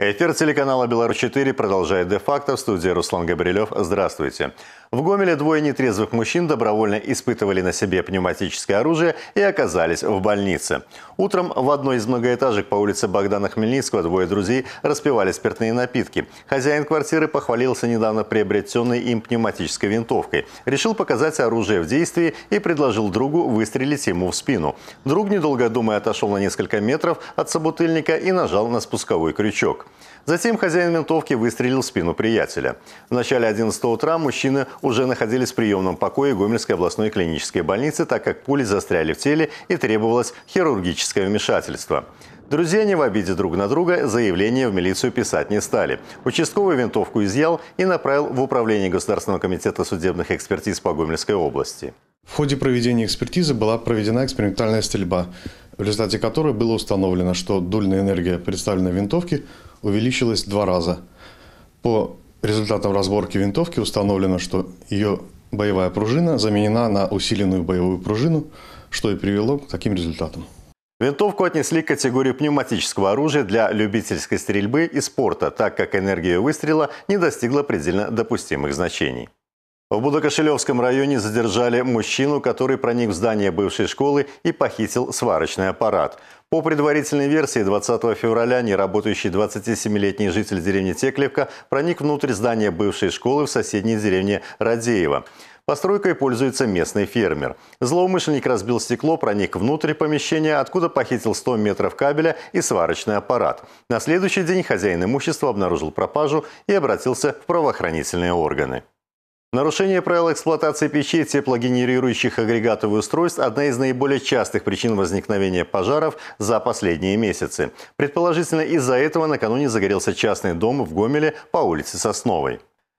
Эфир телеканала «Беларусь 4» продолжает де-факто. В студии Руслан Габрилев. Здравствуйте. В Гомеле двое нетрезвых мужчин добровольно испытывали на себе пневматическое оружие и оказались в больнице. Утром в одной из многоэтажек по улице Богдана Хмельницкого двое друзей распивали спиртные напитки. Хозяин квартиры похвалился недавно приобретенной им пневматической винтовкой. Решил показать оружие в действии и предложил другу выстрелить ему в спину. Друг, недолго думая, отошел на несколько метров от собутыльника и нажал на спусковой крючок. Затем хозяин винтовки выстрелил в спину приятеля. В начале 11 утра мужчины уже находились в приемном покое Гомельской областной клинической больницы, так как пули застряли в теле и требовалось хирургическое вмешательство. Друзья не в обиде друг на друга, заявление в милицию писать не стали. Участковый винтовку изъял и направил в управление Государственного комитета судебных экспертиз по Гомельской области. В ходе проведения экспертизы была проведена экспериментальная стрельба, в результате которой было установлено, что дульная энергия, представленная в винтовке, увеличилась в 2 раза. По результатам разборки винтовки установлено, что ее боевая пружина заменена на усиленную боевую пружину, что и привело к таким результатам. Винтовку отнесли к категории пневматического оружия для любительской стрельбы и спорта, так как энергия выстрела не достигла предельно допустимых значений. В Буда-Кошелевском районе задержали мужчину, который проник в здание бывшей школы и похитил сварочный аппарат. По предварительной версии, 20 февраля неработающий 27-летний житель деревни Теклевка проник внутрь здания бывшей школы в соседней деревне Радеева. Постройкой пользуется местный фермер. Злоумышленник разбил стекло, проник внутрь помещения, откуда похитил 100 метров кабеля и сварочный аппарат. На следующий день хозяин имущества обнаружил пропажу и обратился в правоохранительные органы. Нарушение правил эксплуатации печей, теплогенерирующих агрегатов и устройств – одна из наиболее частых причин возникновения пожаров за последние месяцы. Предположительно, из-за этого накануне загорелся частный дом в Гомеле по улице Сосновой.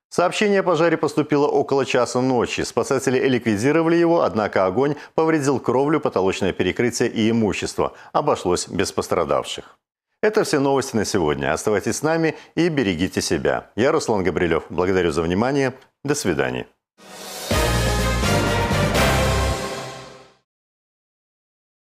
Сообщение о пожаре поступило около часа ночи. Спасатели ликвидировали его, однако огонь повредил кровлю, потолочное перекрытие и имущество. Обошлось без пострадавших. Это все новости на сегодня. Оставайтесь с нами и берегите себя. Я Руслан Габрилев. Благодарю за внимание. До свидания.